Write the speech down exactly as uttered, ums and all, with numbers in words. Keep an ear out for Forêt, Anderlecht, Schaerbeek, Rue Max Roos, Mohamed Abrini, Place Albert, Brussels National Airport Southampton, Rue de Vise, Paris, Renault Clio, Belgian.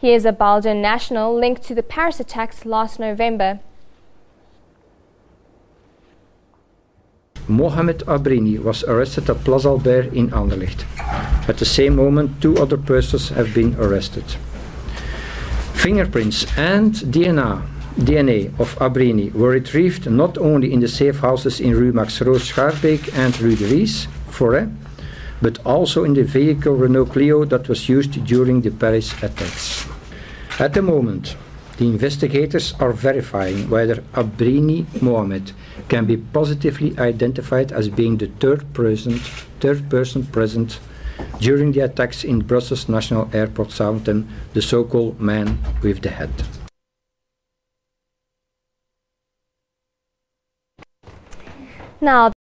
He is a Belgian national linked to the Paris attacks last November. Mohamed Abrini was arrested at Place Albert in Anderlecht. At the same moment, two other persons have been arrested. Fingerprints and D N A, D N A of Abrini were retrieved not only in the safe houses in Rue Max Roos, Schaerbeek and Rue de Vise, Forêt, but also in the vehicle Renault Clio that was used during the Paris attacks. At the moment, the investigators are verifying whether Abrini Mohamed can be positively identified as being the third person, third person present during the attacks in Brussels National Airport Southampton, the so-called man with the hat. Now.